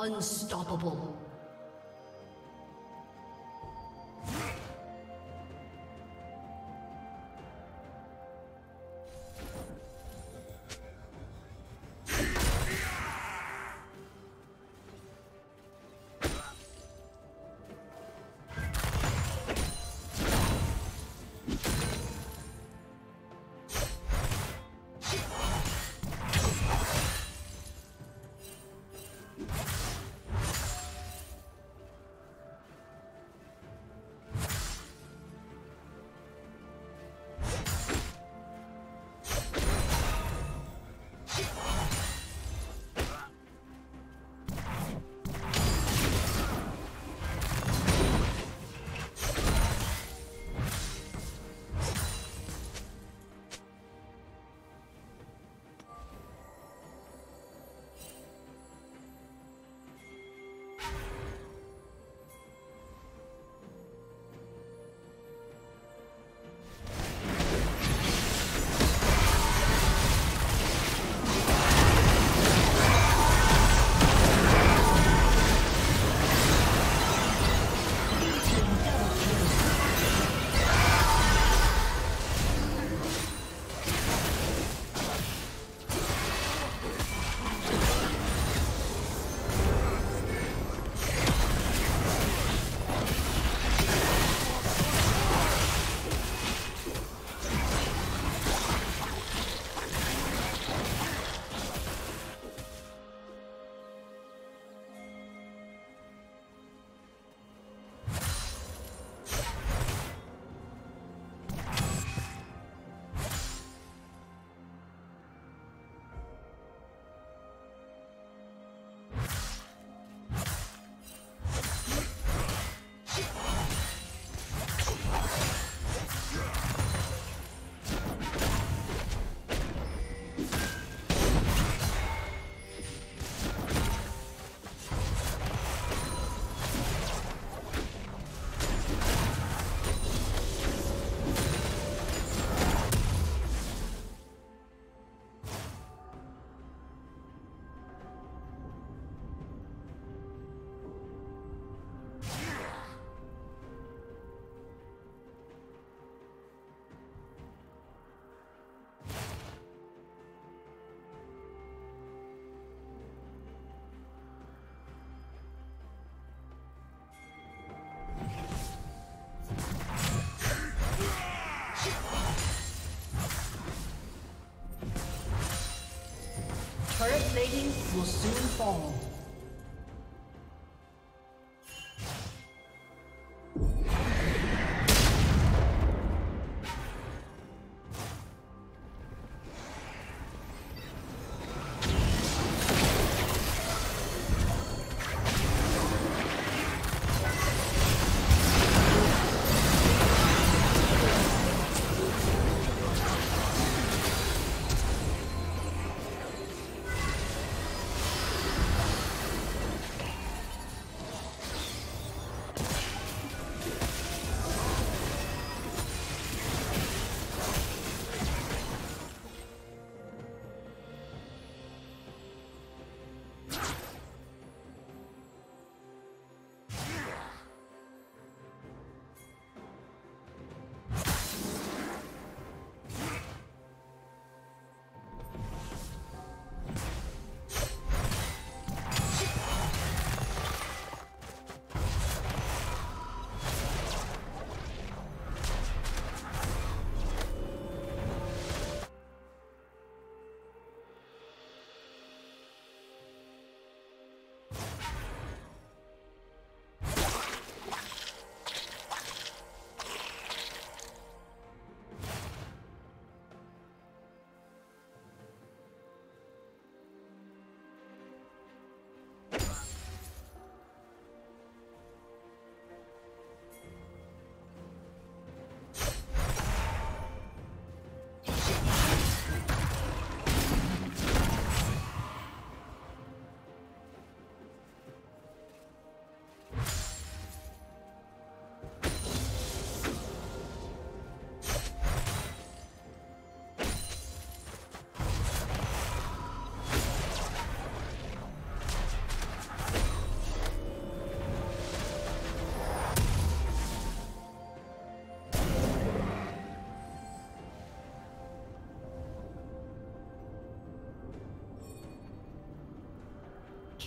Unstoppable. will soon fall.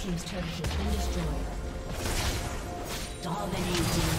Team's turret has been destroyed. Dominating.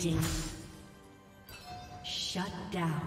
Dominating. Shut down.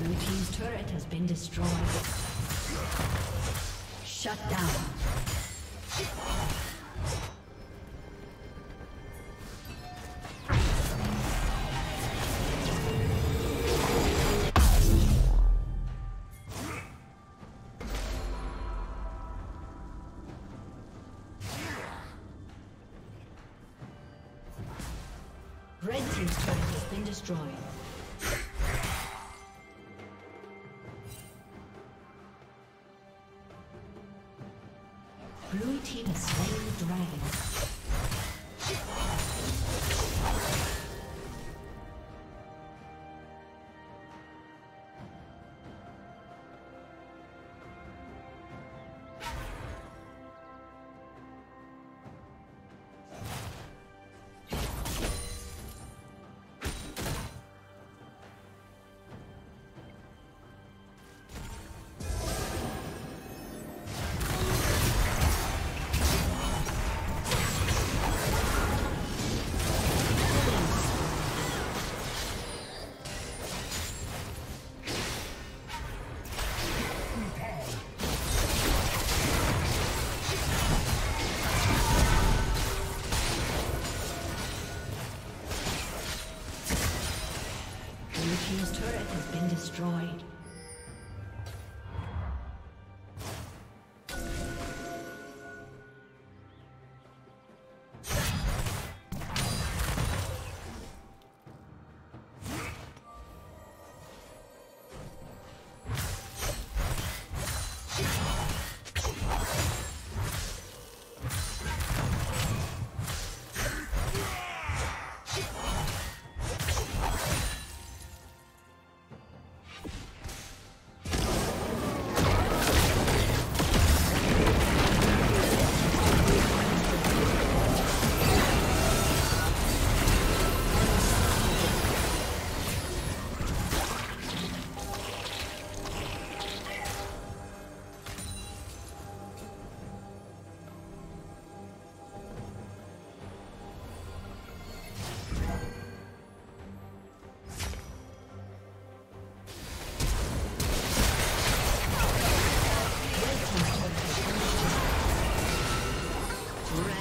Blue team's turret has been destroyed. Shut down. Destroyed. Blue team has slain the dragon.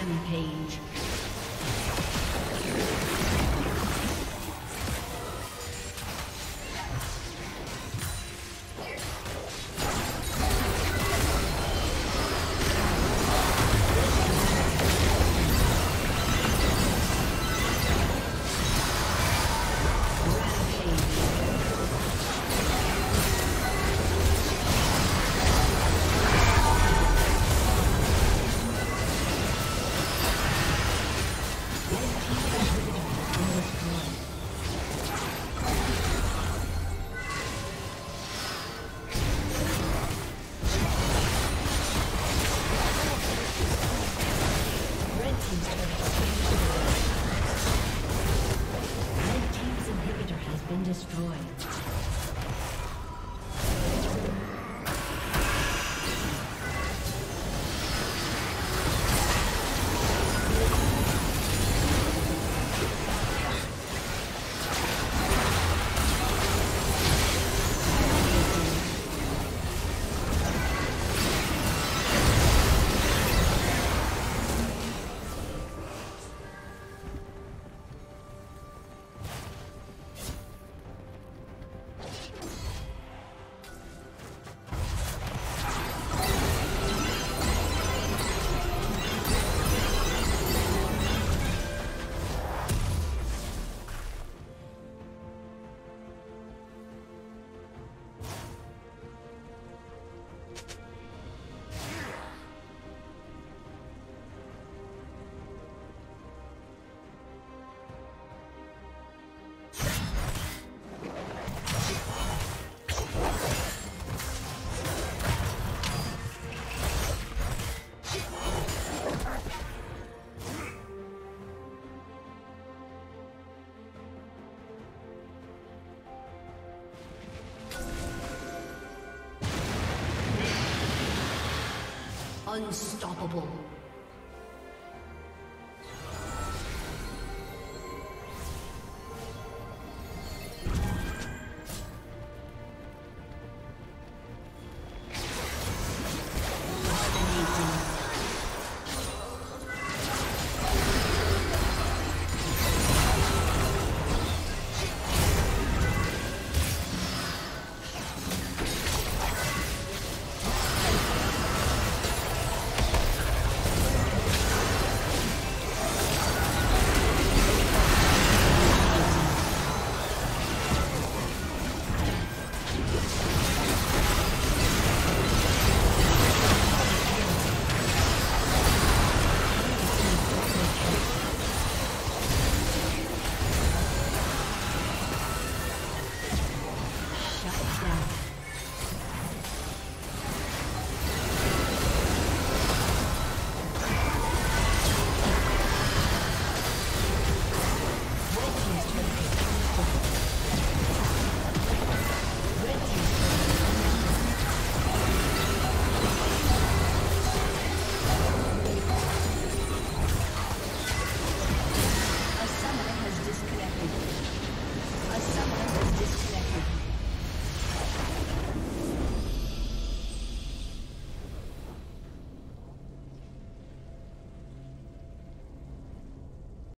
Rampage. Unstoppable.